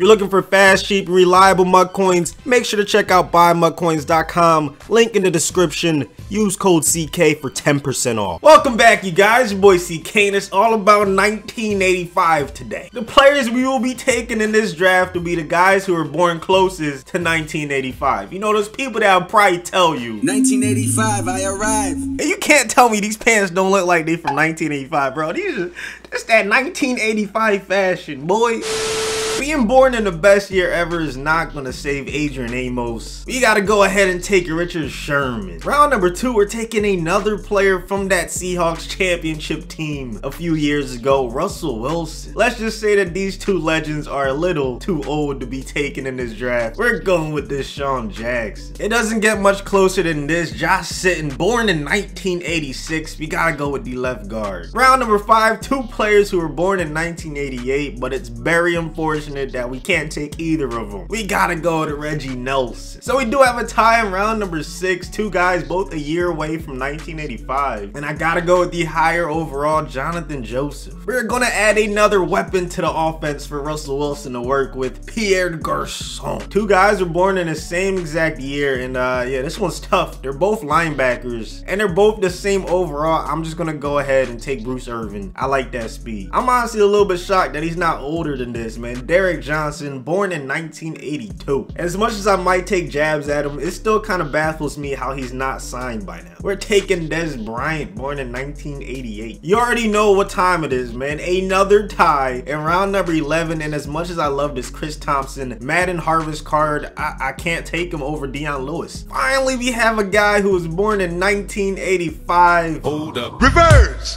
you're looking for fast, cheap, and reliable Mutt Coins, make sure to check out buymutcoins.com. Link in the description. Use code CK for 10% off. Welcome back, you guys. Your boy CK, and it's all about 1985 today. The players we will be taking in this draft will be the guys who were born closest to 1985. You know, those people that will probably tell you, 1985, I arrived. And you can't tell me these pants don't look like they from 1985, bro. These are just that 1985 fashion, boy. Being born in the best year ever is not gonna save Adrian Amos. We gotta go ahead and take Richard Sherman. Round number 2, we're taking another player from that Seahawks championship team a few years ago, Russell Wilson. Let's just say that these two legends are a little too old to be taken in this draft. We're going with DeSean Jackson. It doesn't get much closer than this. Josh Sitton, born in 1986. We gotta go with the left guard. Round number 5, two players who were born in 1988, but it's very unfortunate that we can't take either of them. We gotta go to Reggie Nelson. So we do have a tie in round number 6. Two guys both a year away from 1985. And I gotta go with the higher overall, Jonathan Joseph. We're gonna add another weapon to the offense for Russell Wilson to work with, Pierre Garçon. Two guys were born in the same exact year, and yeah, this one's tough. They're both linebackers, and they're both the same overall. I'm just gonna go ahead and take Bruce Irvin. I like that speed. I'm honestly a little bit shocked that he's not older than this, man. Derek Johnson, born in 1982. As much as I might take jabs at him, it still kind of baffles me how he's not signed by now. We're taking Des Bryant, born in 1988. You already know what time it is, man. Another tie in round number 11, and as much as I love this Chris Thompson Madden Harvest card, I can't take him over Dion Lewis. Finally, we have a guy who was born in 1985. Hold up. Reverse!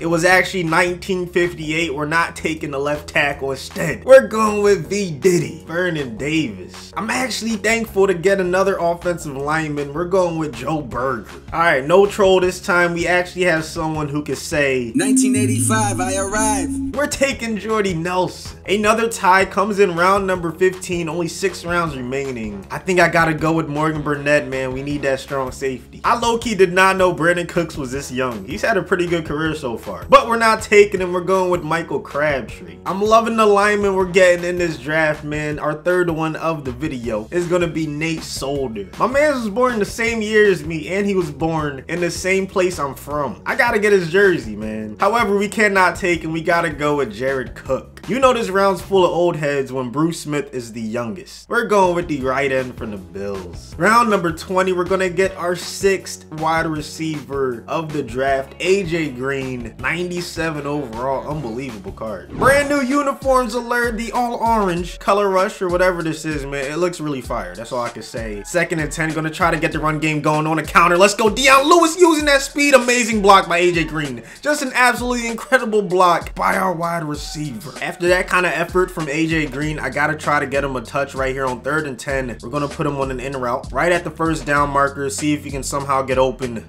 It was actually 1958. We're not taking the left tackle instead. We're going with V. Diddy, Vernon Davis. I'm actually thankful to get another offensive lineman. We're going with Joe Berger. All right, no troll this time. We actually have someone who can say, 1985, I arrived. We're taking Jordy Nelson. Another tie comes in round number 15. Only 6 rounds remaining. I think I gotta go with Morgan Burnett, man. We need that strong safety. I low-key did not know Brandon Cooks was this young. He's had a pretty good career so far. But we're not taking him. We're going with Michael Crabtree. I'm loving the lineman we're getting in this draft, man. Our third one of the video is going to be Nate Solder. My man was born the same year as me, and he was born in the same place I'm from. I got to get his jersey, man. However, we cannot take him. We got to go with Jared Cook. You know this round's full of old heads when Bruce Smith is the youngest. We're going with the right end from the Bills. Round number 20, we're going to get our 6th wide receiver of the draft, AJ Green, 97 overall, unbelievable card. Brand new uniforms alert, the all orange, color rush or whatever this is, man. It looks really fire, that's all I can say. 2nd and 10, going to try to get the run game going on a counter. Let's go, Dion Lewis using that speed, amazing block by AJ Green. Just an absolutely incredible block by our wide receiver. After that kind of effort from AJ Green, I gotta try to get him a touch right here on 3rd and 10. We're gonna put him on an in route right at the first down marker, see if he can somehow get open.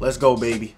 Let's go, baby.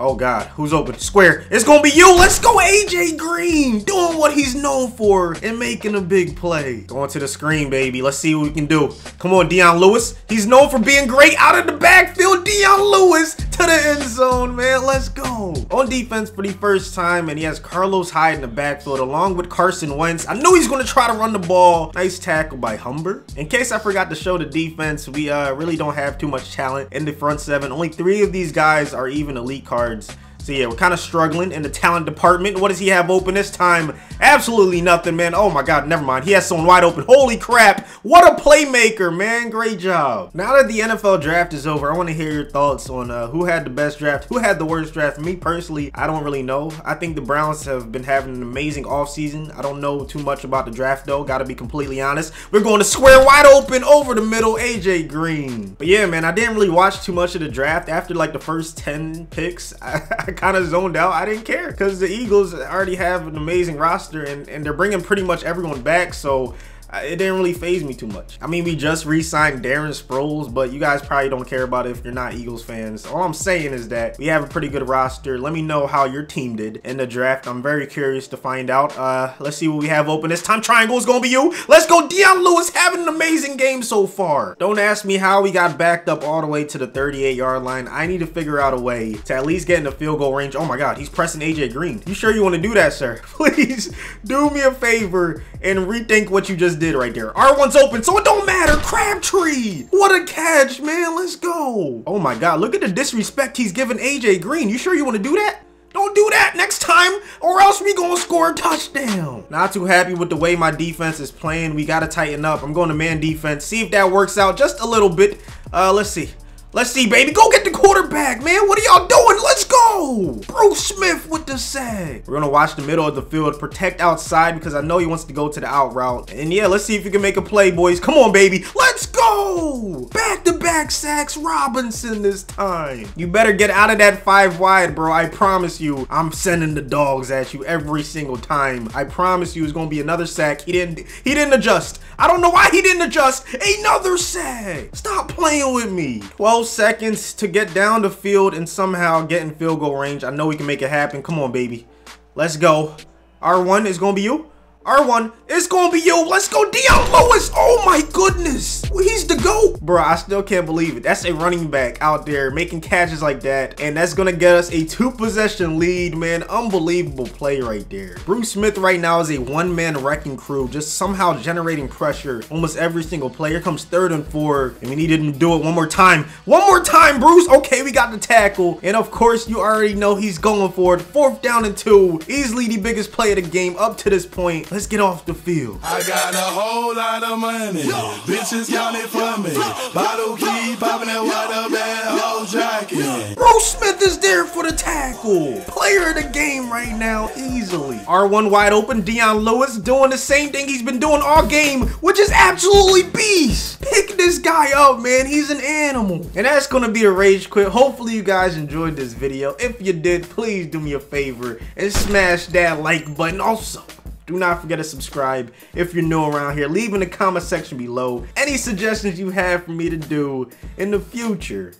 Oh God, who's open? Square, it's gonna be you. Let's go, AJ Green, doing what he's known for and making a big play. Going to the screen, baby. Let's see what we can do. Come on, Dion Lewis. He's known for being great out of the backfield. Dion Lewis to the end zone, man. Let's go. On defense for the first time, and he has Carlos Hyde in the backfield along with Carson Wentz. I knew he's gonna try to run the ball. Nice tackle by Humber. In case I forgot to show the defense, we really don't have too much talent in the front 7. Only 3 of these guys are even elite cards. So yeah, we're kind of struggling in the talent department. What does he have open this time? Absolutely nothing, man. Oh my God, never mind. He has someone wide open. Holy crap. What a playmaker, man. Great job. Now that the NFL draft is over, I want to hear your thoughts on who had the best draft, who had the worst draft. Me personally, I don't really know. I think the Browns have been having an amazing offseason. I don't know too much about the draft though. Gotta be completely honest. We're going to square wide open over the middle, AJ Green. But yeah, man, I didn't really watch too much of the draft. After like the first 10 picks, I kind of zoned out. I didn't care because the Eagles already have an amazing roster, and they're bringing pretty much everyone back. So it didn't really faze me too much. I mean, we just re-signed Darren Sproles, but you guys probably don't care about it if you're not Eagles fans. All I'm saying is that we have a pretty good roster. Let me know how your team did in the draft. I'm very curious to find out. Let's see what we have open. This time triangle is going to be you. Let's go. Dion Lewis having an amazing game so far. Don't ask me how we got backed up all the way to the 38-yard line. I need to figure out a way to at least get in the field goal range. Oh my God, he's pressing AJ Green. You sure you want to do that, sir? Please do me a favor and rethink what you just did right there. R1's open, so it don't matter. Crabtree, what a catch, man. Let's go. Oh my God, look at the disrespect he's giving AJ Green. You sure you want to do that? Don't do that next time, or else we gonna score a touchdown. Not too happy with the way my defense is playing. We gotta tighten up. I'm going to man defense, see if that works out just a little bit. Let's see. Let's see, baby. Go get the quarterback, man. What are y'all doing? Let's go. Bruce Smith with the sack. We're going to watch the middle of the field, protect outside because I know he wants to go to the out route. And yeah, let's see if you can make a play, boys. Come on, baby. Let's go. Back-to-back sacks. Robinson this time. You better get out of that 5 wide, bro. I promise you, I'm sending the dogs at you every single time. I promise you it's going to be another sack. He didn't adjust. I don't know why he didn't adjust. Another sack. Stop playing with me. 12 seconds to get down the field and somehow get in field goal range. I know we can make it happen. Come on, baby. Let's go. R1 is going to be you. R1, it's going to be you. Let's go, Dion Lewis. Oh, my goodness. He's the GOAT. Bro, I still can't believe it. That's a running back out there making catches like that. And that's going to get us a 2-possession lead, man. Unbelievable play right there. Bruce Smith right now is a one-man wrecking crew, just somehow generating pressure. Almost every single play. Here comes 3rd and 4. And we need him to do it one more time. One more time, Bruce. Okay, we got the tackle. And, of course, you already know he's going for it. 4th down and 2. Easily the biggest play of the game up to this point. Let's get off the field. I got a whole lot of money. No, bitches counted for me. Bottle key popping that water bag, whole jacket. Bruce Smith is there for the tackle. Player of the game right now, easily. R1 wide open. Dion Lewis doing the same thing he's been doing all game, which is absolutely beast. Pick this guy up, man. He's an animal. And that's going to be a rage quit. Hopefully you guys enjoyed this video. If you did, please do me a favor and smash that like button. Also, do not forget to subscribe if you're new around here. Leave in the comment section below any suggestions you have for me to do in the future.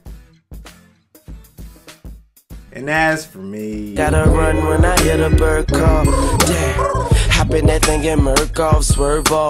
And as for me, gotta run when I hit a bird call. Yeah, hop in that thing and murk off, swerve off.